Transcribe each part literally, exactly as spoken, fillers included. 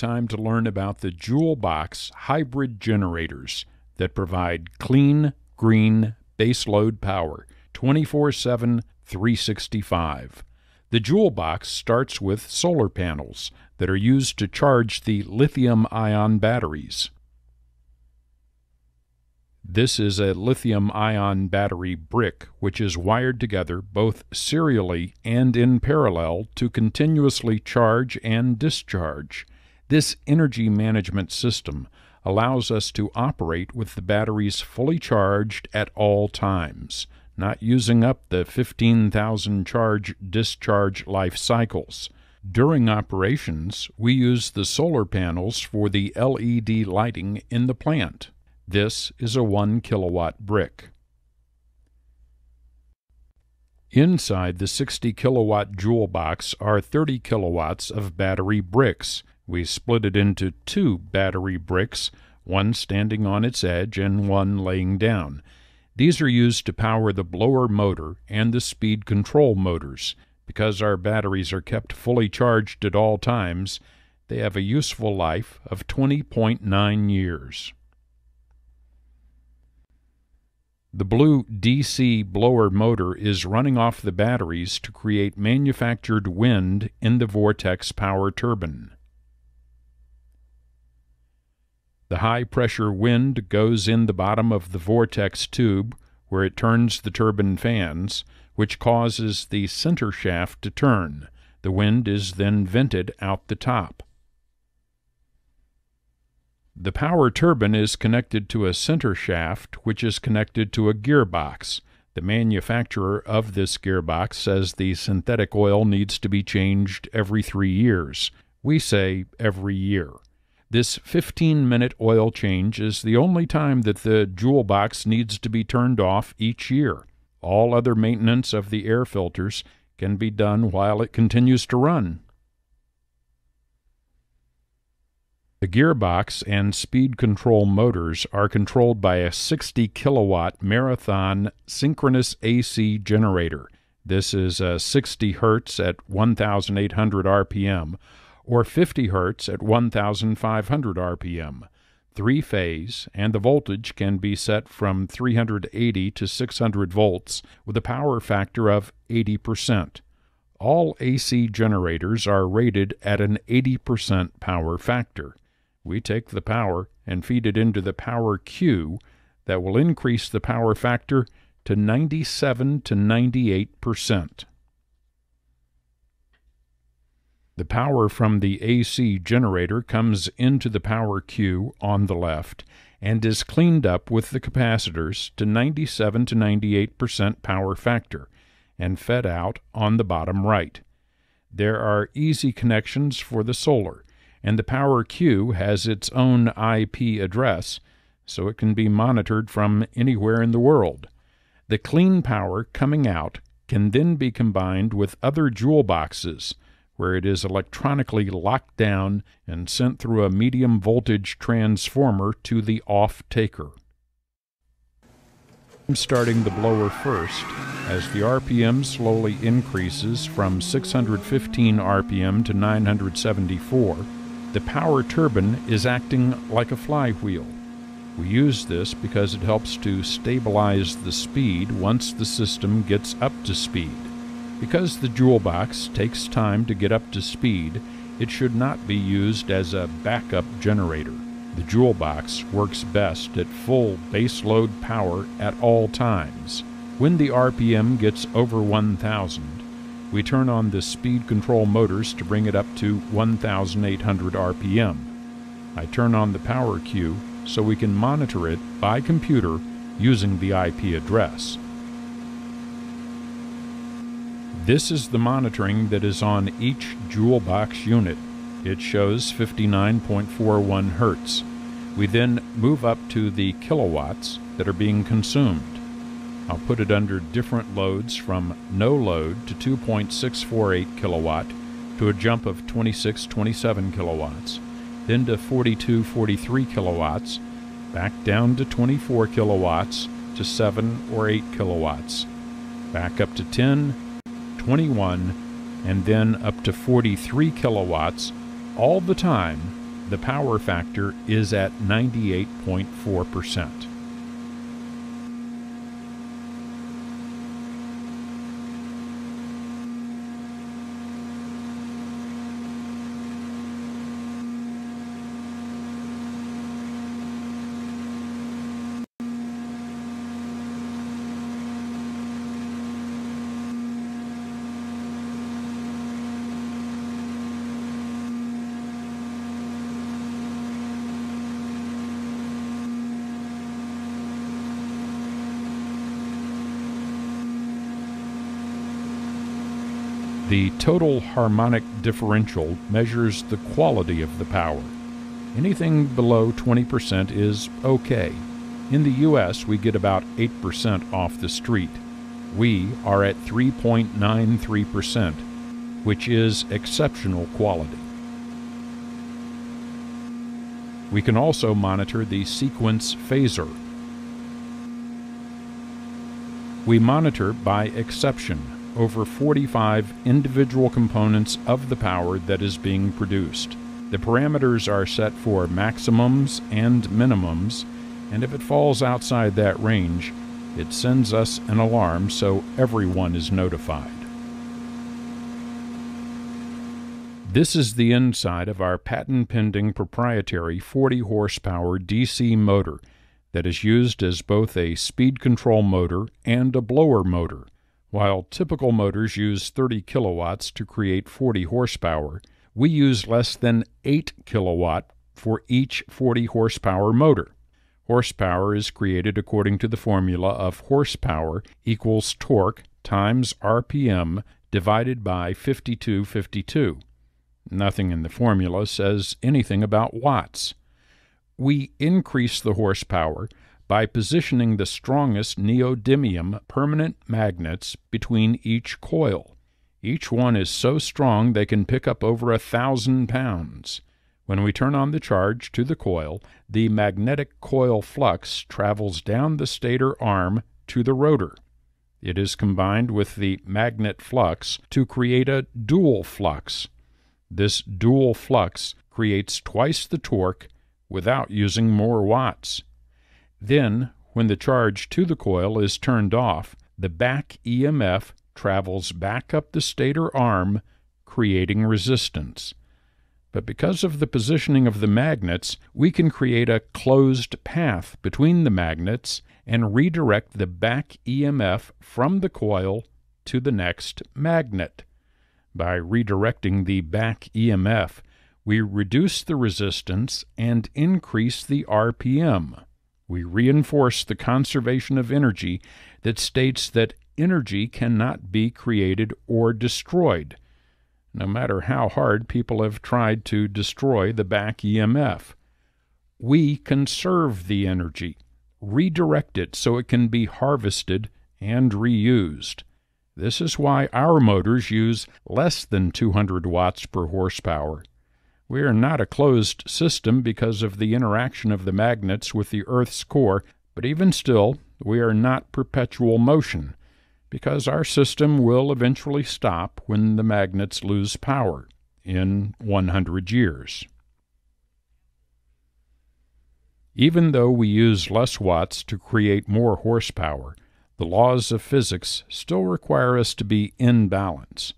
time to learn about the JouleBox hybrid generators that provide clean, green, baseload power twenty-four seven, three sixty-five. The JouleBox starts with solar panels that are used to charge the lithium ion batteries. This is a lithium ion battery brick which is wired together both serially and in parallel to continuously charge and discharge. This energy management system allows us to operate with the batteries fully charged at all times, not using up the fifteen thousand charge discharge life cycles. During operations, we use the solar panels for the L E D lighting in the plant. This is a one kilowatt brick. Inside the sixty kilowatt JouleBox are thirty kilowatts of battery bricks. We split it into two battery bricks, one standing on its edge and one laying down. These are used to power the blower motor and the speed control motors. Because our batteries are kept fully charged at all times, they have a useful life of twenty point nine years. The blue D C blower motor is running off the batteries to create manufactured wind in the vortex power turbine. The high-pressure wind goes in the bottom of the vortex tube, where it turns the turbine fans, which causes the center shaft to turn. The wind is then vented out the top. The power turbine is connected to a center shaft, which is connected to a gearbox. The manufacturer of this gearbox says the synthetic oil needs to be changed every three years. We say every year. This fifteen minute oil change is the only time that the JouleBox needs to be turned off each year. All other maintenance of the air filters can be done while it continues to run. The gearbox and speed control motors are controlled by a sixty kilowatt Marathon synchronous A C generator. This is a sixty hertz at one thousand eight hundred R P M or fifty hertz at one thousand five hundred R P M. Three-phase, and the voltage can be set from three hundred eighty to six hundred volts with a power factor of eighty percent. All A C generators are rated at an eighty percent power factor. We take the power and feed it into the power cue that will increase the power factor to ninety-seven to ninety-eight percent. The power from the A C generator comes into the power cue on the left and is cleaned up with the capacitors to ninety-seven to ninety-eight percent power factor and fed out on the bottom right. There are easy connections for the solar, and the power cue has its own I P address, so it can be monitored from anywhere in the world. The clean power coming out can then be combined with other JouleBoxes, where it is electronically locked down and sent through a medium voltage transformer to the off taker. I'm starting the blower first, as the R P M slowly increases from six hundred fifteen R P M to nine hundred seventy-four. The power turbine is acting like a flywheel. We use this because it helps to stabilize the speed once the system gets up to speed. Because the JouleBox takes time to get up to speed, it should not be used as a backup generator. The JouleBox works best at full baseload power at all times. When the R P M gets over one thousand, we turn on the speed control motors to bring it up to one thousand eight hundred R P M. I turn on the power cue so we can monitor it by computer using the I P address. This is the monitoring that is on each JouleBox unit. It shows fifty-nine point four one hertz. We then move up to the kilowatts that are being consumed. I'll put it under different loads from no load to two point six four eight kilowatt to a jump of twenty-six, twenty-seven kilowatts, then to forty-two, forty-three kilowatts, back down to twenty-four kilowatts to seven or eight kilowatts, back up to ten, twenty-one, and then up to forty-three kilowatts, all the time the power factor is at ninety-eight point four percent. The total harmonic differential measures the quality of the power. Anything below twenty percent is okay. In the U S we get about eight percent off the street. We are at three point nine three percent, which is exceptional quality. We can also monitor the sequence phaser. We monitor by exception over forty-five individual components of the power that is being produced. The parameters are set for maximums and minimums, and if it falls outside that range, it sends us an alarm so everyone is notified. This is the inside of our patent-pending proprietary forty horsepower D C motor that is used as both a speed control motor and a blower motor. While typical motors use thirty kilowatts to create forty horsepower, we use less than eight kilowatt for each forty horsepower motor. Horsepower is created according to the formula of horsepower equals torque times R P M divided by fifty-two fifty-two. Nothing in the formula says anything about watts. We increase the horsepower by positioning the strongest neodymium permanent magnets between each coil. Each one is so strong they can pick up over a thousand pounds. When we turn on the charge to the coil, the magnetic coil flux travels down the stator arm to the rotor. It is combined with the magnet flux to create a dual flux. This dual flux creates twice the torque without using more watts. Then, when the charge to the coil is turned off, the back E M F travels back up the stator arm, creating resistance. But because of the positioning of the magnets, we can create a closed path between the magnets and redirect the back E M F from the coil to the next magnet. By redirecting the back E M F, we reduce the resistance and increase the R P M. We reinforce the conservation of energy that states that energy cannot be created or destroyed, no matter how hard people have tried to destroy the back E M F. We conserve the energy, redirect it so it can be harvested and reused. This is why our motors use less than two hundred watts per horsepower. We are not a closed system because of the interaction of the magnets with the Earth's core, but even still, we are not perpetual motion, because our system will eventually stop when the magnets lose power, in one hundred years. Even though we use less watts to create more horsepower, the laws of physics still require us to be in balance.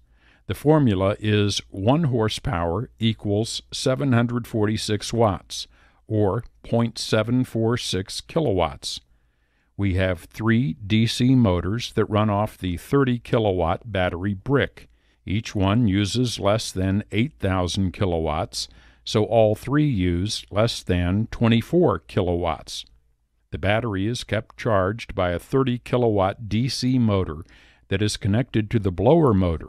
The formula is one horsepower equals seven hundred forty-six watts, or zero point seven four six kilowatts. We have three D C motors that run off the thirty kilowatt battery brick. Each one uses less than eight thousand kilowatts, so all three use less than twenty-four kilowatts. The battery is kept charged by a thirty kilowatt D C motor that is connected to the blower motor.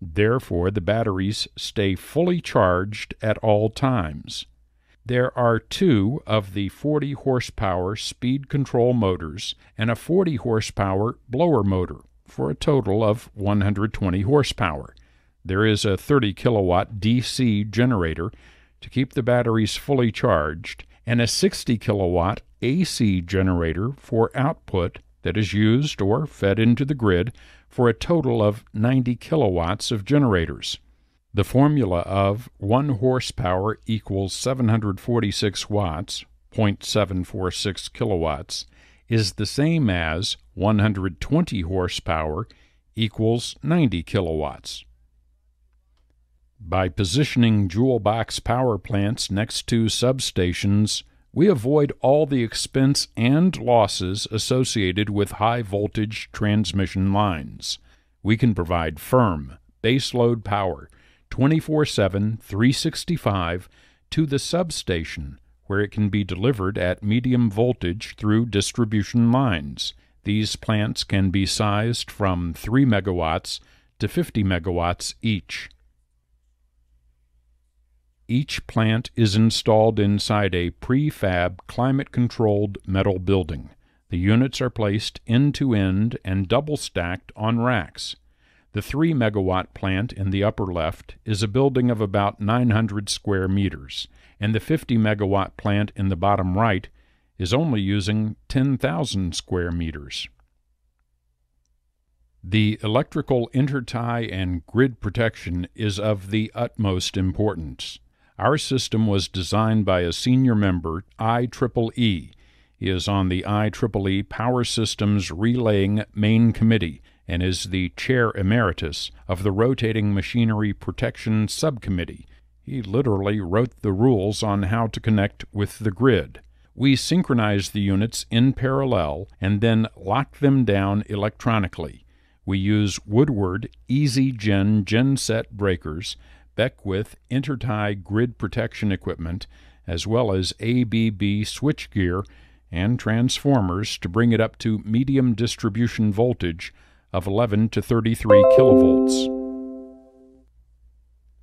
Therefore, the batteries stay fully charged at all times. There are two of the forty horsepower speed control motors and a forty horsepower blower motor, for a total of one hundred twenty horsepower. There is a thirty kilowatt D C generator to keep the batteries fully charged, and a sixty kilowatt A C generator for output that is used or fed into the grid, for a total of ninety kilowatts of generators. The formula of one horsepower equals seven hundred forty-six watts, zero point seven four six kilowatts, is the same as one hundred twenty horsepower equals ninety kilowatts. By positioning JouleBox power plants next to substations, we avoid all the expense and losses associated with high-voltage transmission lines. We can provide firm, baseload power, twenty-four seven, three sixty-five, to the substation, where it can be delivered at medium voltage through distribution lines. These plants can be sized from three megawatts to fifty megawatts each. Each plant is installed inside a prefab climate-controlled metal building. The units are placed end-to-end and double-stacked on racks. The three megawatt plant in the upper left is a building of about nine hundred square meters, and the fifty megawatt plant in the bottom right is only using ten thousand square meters. The electrical intertie and grid protection is of the utmost importance. Our system was designed by a senior member, I triple E. He is on the I triple E Power Systems Relaying Main Committee and is the Chair Emeritus of the Rotating Machinery Protection Subcommittee. He literally wrote the rules on how to connect with the grid. We synchronize the units in parallel and then lock them down electronically. We use Woodward EasyGen genset breakers, Beckwith intertie grid protection equipment, as well as A B B switchgear and transformers to bring it up to medium distribution voltage of eleven to thirty-three kilovolts.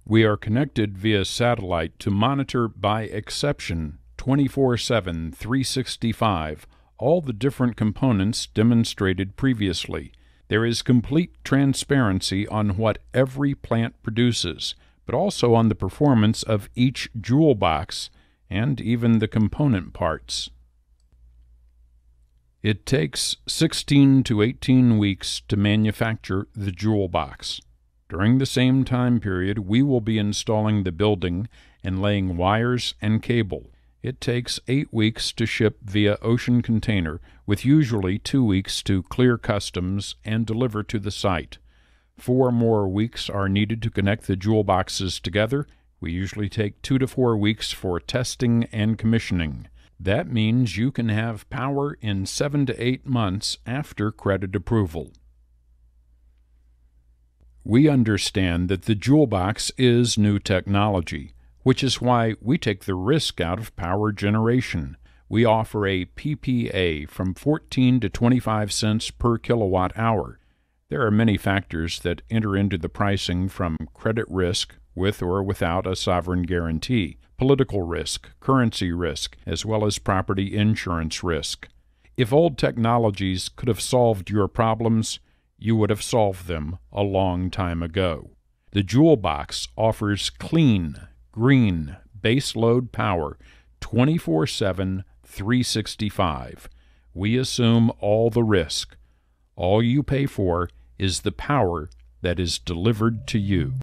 We are connected via satellite to monitor by exception twenty-four seven, three sixty-five all the different components demonstrated previously. There is complete transparency on what every plant produces, but also on the performance of each JouleBox and even the component parts. It takes sixteen to eighteen weeks to manufacture the JouleBox. During the same time period, we will be installing the building and laying wires and cable. It takes eight weeks to ship via ocean container, with usually two weeks to clear customs and deliver to the site. Four more weeks are needed to connect the JouleBoxes together. We usually take two to four weeks for testing and commissioning. That means you can have power in seven to eight months after credit approval. We understand that the JouleBox is new technology, which is why we take the risk out of power generation. We offer a P P A from fourteen to twenty-five cents per kilowatt hour. There are many factors that enter into the pricing, from credit risk with or without a sovereign guarantee, political risk, currency risk, as well as property insurance risk. If old technologies could have solved your problems, you would have solved them a long time ago. The JouleBox offers clean, green, baseload power, twenty-four seven, three sixty-five. We assume all the risk. All you pay for is the power that is delivered to you.